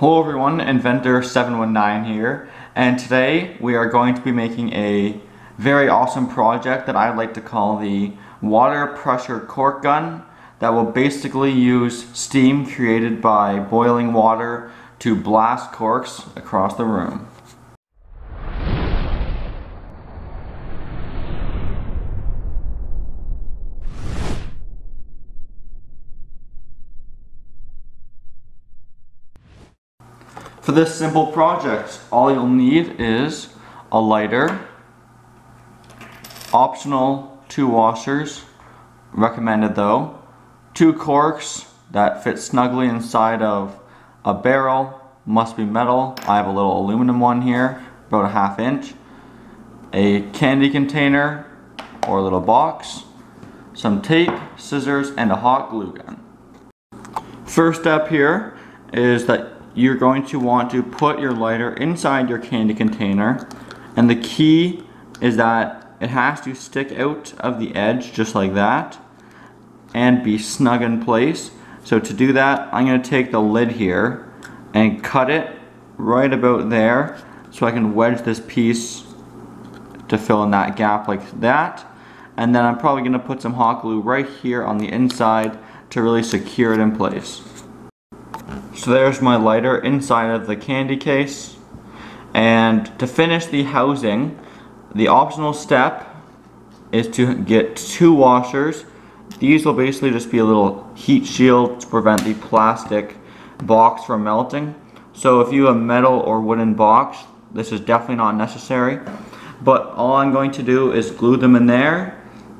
Hello everyone, Inventor719 here, and today we are going to be making a very awesome project that I like to call the water pressure cork gun that will basically use steam created by boiling water to blast corks across the room. For this simple project, all you'll need is a lighter, optional 2 washers, recommended though, 2 corks that fit snugly inside of a barrel, must be metal. I have a little aluminum one here, about a 1/2 inch, a candy container or a little box, some tape, scissors, and a hot glue gun. First step here is that you're going to want to put your lighter inside your candy container, and the key is that it has to stick out of the edge just like that and be snug in place. So to do that, I'm going to take the lid here and cut it right about there so I can wedge this piece to fill in that gap like that, and then I'm probably going to put some hot glue right here on the inside to really secure it in place. So there's my lighter inside of the candy case. And to finish the housing, the optional step is to get 2 washers. These will basically just be a little heat shield to prevent the plastic box from melting. So if you have a metal or wooden box, this is definitely not necessary. But all I'm going to do is glue them in there,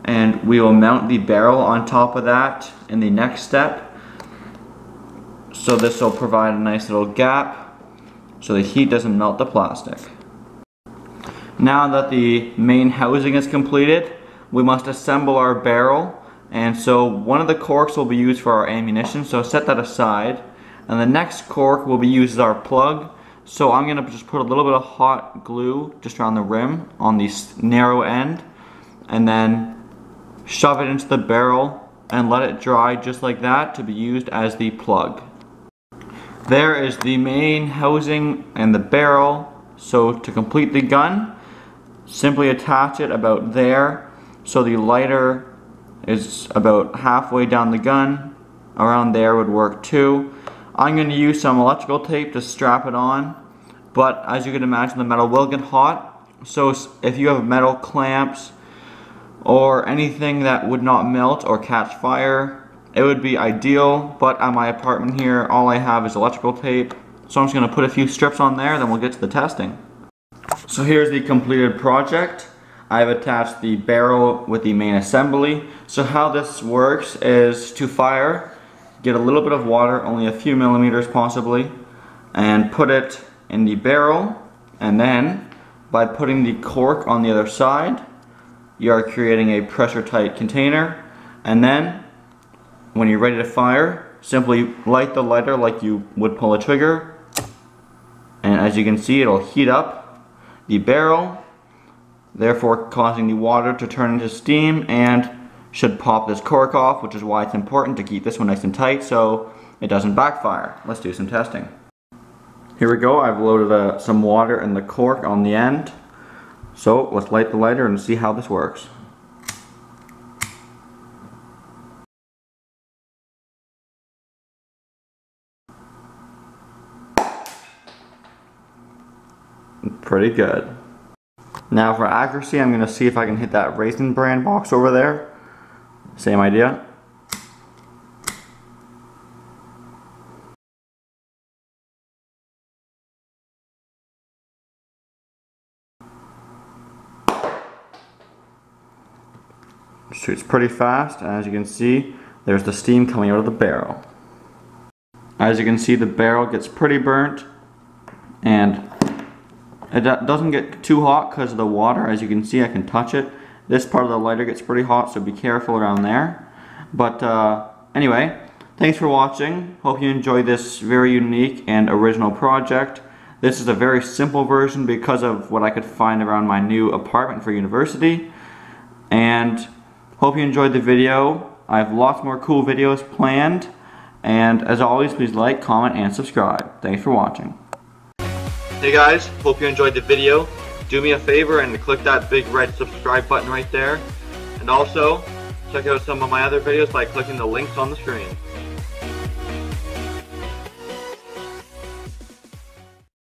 and we will mount the barrel on top of that in the next step. So this will provide a nice little gap so the heat doesn't melt the plastic. Now that the main housing is completed, we must assemble our barrel, and so one of the corks will be used for our ammunition, so set that aside, and the next cork will be used as our plug. So I'm going to just put a little bit of hot glue just around the rim on the narrow end, and then shove it into the barrel and let it dry just like that to be used as the plug. There is the main housing and the barrel. So to complete the gun, simply attach it about there. So the lighter is about halfway down the gun. Around there would work too. I'm going to use some electrical tape to strap it on, but as you can imagine, the metal will get hot. So if you have metal clamps or anything that would not melt or catch fire, it would be ideal, but at my apartment here, all I have is electrical tape. So I'm just going to put a few strips on there, then we'll get to the testing. So here's the completed project. I've attached the barrel with the main assembly. So how this works is to fire, get a little bit of water, only a few millimeters possibly, and put it in the barrel. And then, by putting the cork on the other side, you are creating a pressure-tight container. And then, when you're ready to fire, simply light the lighter like you would pull a trigger, and as you can see, it'll heat up the barrel, therefore causing the water to turn into steam and should pop this cork off, which is why it's important to keep this one nice and tight so it doesn't backfire. Let's do some testing. Here we go. I've loaded some water in the cork on the end, so let's light the lighter and see how this works. Pretty good. Now for accuracy, I'm going to see if I can hit that Raisin Bran box over there. Same idea. Shoots pretty fast, and as you can see, there's the steam coming out of the barrel. As you can see, the barrel gets pretty burnt, and it doesn't get too hot because of the water. As you can see, I can touch it. This part of the lighter gets pretty hot, so be careful around there. But anyway, thanks for watching. Hope you enjoyed this very unique and original project. This is a very simple version because of what I could find around my new apartment for university. And hope you enjoyed the video. I have lots more cool videos planned. And as always, please like, comment, and subscribe. Thanks for watching. Hey guys, hope you enjoyed the video. Do me a favor and click that big red subscribe button right there. And also, check out some of my other videos by clicking the links on the screen.